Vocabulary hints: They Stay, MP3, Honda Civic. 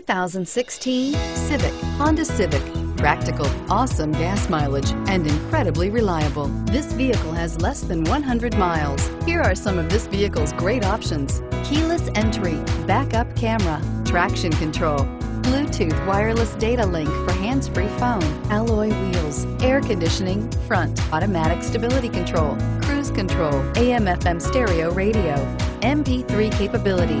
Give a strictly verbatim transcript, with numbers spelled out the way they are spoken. two thousand sixteen Civic, Honda Civic. Practical, awesome gas mileage, and incredibly reliable. This vehicle has less than one hundred miles. Here are some of this vehicle's great options: keyless entry, backup camera, traction control, Bluetooth wireless data link for hands-free phone, alloy wheels, air conditioning, front, automatic stability control, cruise control, A M F M stereo radio, M P three capability.